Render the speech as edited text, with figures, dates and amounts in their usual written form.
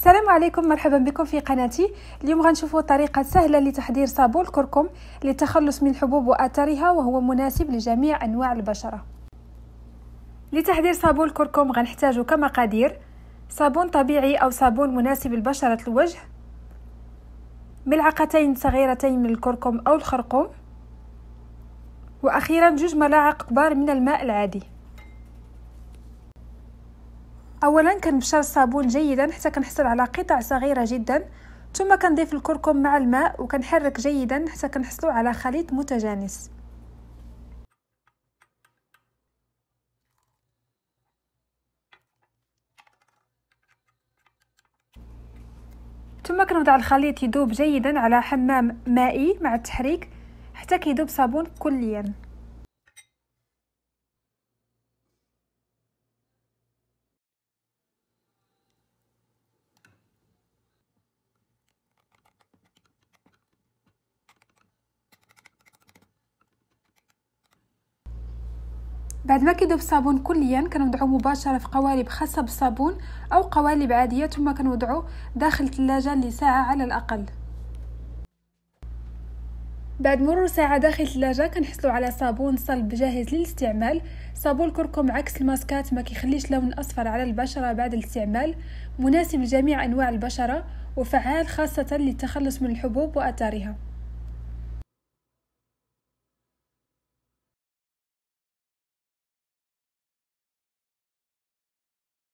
السلام عليكم، مرحبا بكم في قناتي. اليوم غنشوفوا طريقه سهله لتحضير صابون الكركم للتخلص من الحبوب واثارها، وهو مناسب لجميع انواع البشره. لتحضير صابون الكركم غنحتاجوا كمقادير: صابون طبيعي او صابون مناسب لبشره الوجه، ملعقتين صغيرتين من الكركم او الخرقوم، واخيرا 2 ملاعق كبار من الماء العادي. اولا كنبشر الصابون جيدا حتى كنحصل على قطع صغيره جدا، ثم كنضيف الكركم مع الماء وكنحرك جيدا حتى كنحصلوا على خليط متجانس. ثم كنوضع الخليط يذوب جيدا على حمام مائي مع التحريك حتى كيذوب صابون كليا. بعد ما كيذوب الصابون كليا كنوضعو مباشره في قوالب خاصه بالصابون او قوالب عاديه، ثم كنوضعو داخل الثلاجه لساعه على الاقل. بعد مرور ساعه داخل الثلاجه كنحصلوا على صابون صلب جاهز للاستعمال. صابون الكركم عكس الماسكات ما كيخليش لون اصفر على البشره بعد الاستعمال، مناسب لجميع انواع البشره وفعال خاصه للتخلص من الحبوب واثارها.